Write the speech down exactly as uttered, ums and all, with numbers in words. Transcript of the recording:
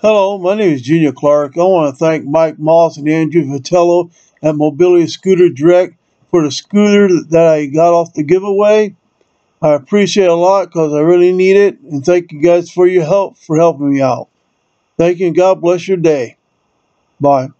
Hello, my name is Junior Clark. I want to thank Mike Moss and Andrew Vitello at Mobility Scooter Direct for the scooter that I got off the giveaway. I appreciate it a lot because I really need it, and thank you guys for your help, for helping me out. Thank you, and God bless your day. Bye.